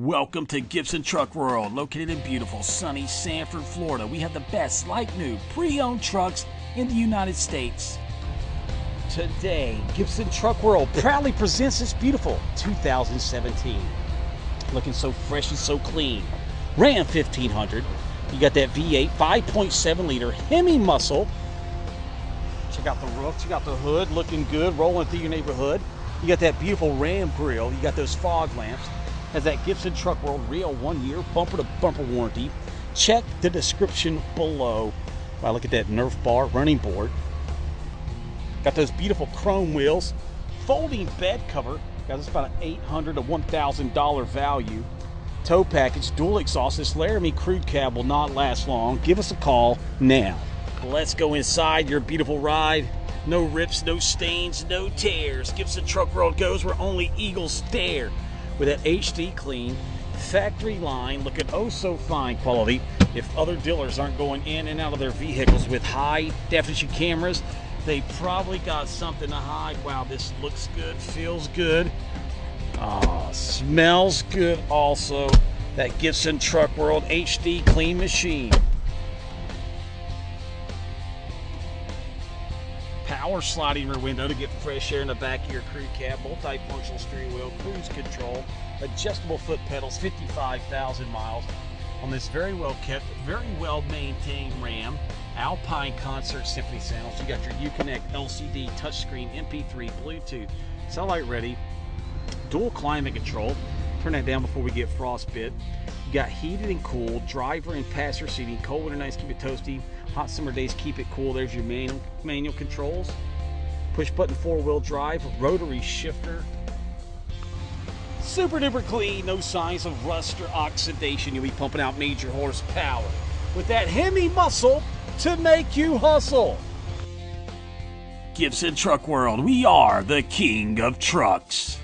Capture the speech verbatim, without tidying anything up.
Welcome to Gibson Truck World, located in beautiful, sunny Sanford, Florida. We have the best, like new, pre-owned trucks in the United States. Today, Gibson Truck World proudly presents this beautiful two thousand seventeen. Looking so fresh and so clean. Ram fifteen hundred. You got that V eight, five point seven liter Hemi muscle. Check out the roof, check out the hood, looking good, rolling through your neighborhood. You got that beautiful Ram grill, you got those fog lamps. Has that Gibson Truck World real one-year bumper-to-bumper warranty. Check the description below. Wow, look at that Nerf bar running board. Got those beautiful chrome wheels. Folding bed cover. Guys, it's about an eight hundred to one thousand dollar value. Tow package, dual exhaust. This Laramie crude cab will not last long. Give us a call now. Let's go inside your beautiful ride. No rips, no stains, no tears. Gibson Truck World goes where only eagles dare. With that H D clean, factory line, looking oh so fine quality. If other dealers aren't going in and out of their vehicles with high definition cameras, they probably got something to hide. Wow, this looks good, feels good, uh, smells good also. That Gibson Truck World H D clean machine. Power sliding rear window to get fresh air in the back of your crew cab, multifunctional steering wheel, cruise control, adjustable foot pedals, fifty-five thousand miles on this very well kept, very well maintained Ram. Alpine Concert Symphony sounds. You got your Uconnect L C D touchscreen, M P three, Bluetooth, satellite ready, dual climate control. Turn that down before we get frostbit. You got heated and cooled, driver and passenger seating, cold winter nights keep it toasty, hot summer days keep it cool. There's your manual, manual controls, push button four-wheel drive, rotary shifter. Super duper clean, no signs of rust or oxidation. You'll be pumping out major horsepower with that Hemi muscle to make you hustle. Gibson Truck World, we are the king of trucks.